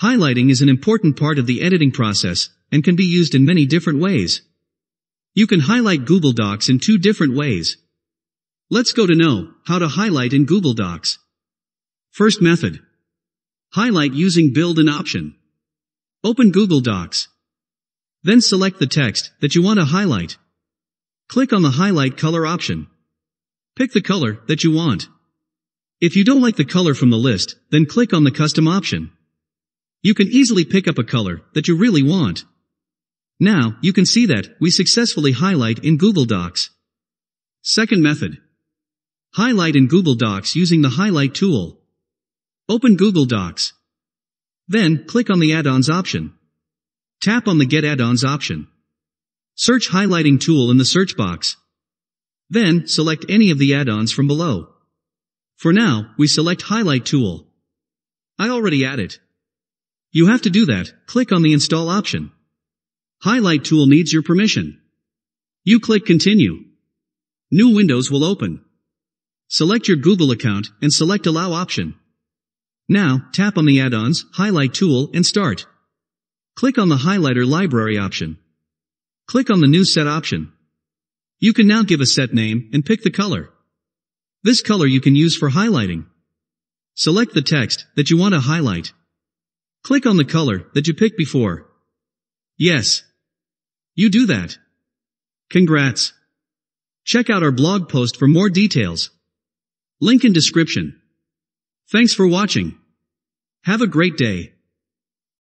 Highlighting is an important part of the editing process and can be used in many different ways. You can highlight Google Docs in two different ways. Let's go to know how to highlight in Google Docs. First method. Highlight using build-in option. Open Google Docs. Then select the text that you want to highlight. Click on the highlight color option. Pick the color that you want. If you don't like the color from the list, then click on the custom option. You can easily pick up a color that you really want. Now, you can see that we successfully highlight in Google Docs. Second method. Highlight in Google Docs using the highlight tool. Open Google Docs. Then, click on the add-ons option. Tap on the Get Add-ons option. Search highlighting tool in the search box. Then, select any of the add-ons from below. For now, we select highlight tool. I already add it. You have to do that. Click on the install option. Highlight tool needs your permission. You click continue. New windows will open. Select your Google account and select allow option. Now, tap on the add-ons, highlight tool, and start. Click on the highlighter library option. Click on the new set option. You can now give a set name and pick the color. This color you can use for highlighting. Select the text that you want to highlight. Click on the color that you picked before. Yes. You do that. Congrats. Check out our blog post for more details. Link in description. Thanks for watching. Have a great day.